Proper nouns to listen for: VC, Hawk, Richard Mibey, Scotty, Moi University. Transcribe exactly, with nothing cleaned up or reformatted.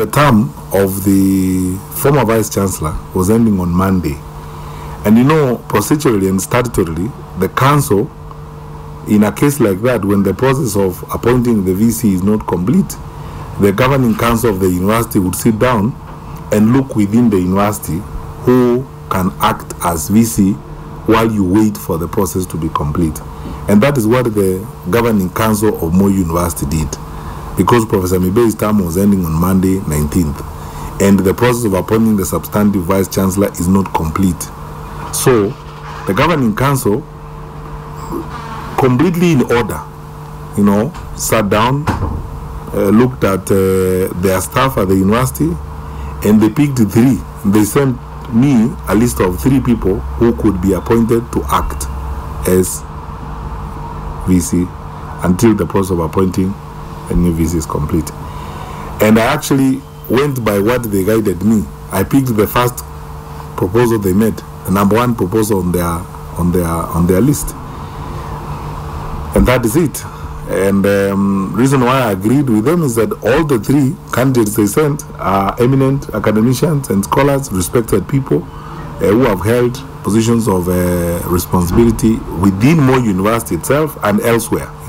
The term of the former Vice-Chancellor was ending on Monday. And you know, procedurally and statutorily, the Council, in a case like that, when the process of appointing the V C is not complete, the Governing Council of the University would sit down and look within the University who can act as V C while you wait for the process to be complete. And that is what the Governing Council of Moi University did, because Professor Mibey's term was ending on Monday the nineteenth, and the process of appointing the substantive Vice-Chancellor is not complete. So the Governing Council, completely in order, you know, sat down, uh, looked at uh, their staff at the university, and they picked three. They sent me a list of three people who could be appointed to act as V C until the process of appointing a new V C is complete. And I actually went by what they guided me. I picked the first proposal they made, the number one proposal on their on their on their list, and that is it. And the um, reason why I agreed with them is that all the three candidates they sent are eminent academicians and scholars, respected people uh, who have held positions of uh, responsibility within Moi University itself and elsewhere.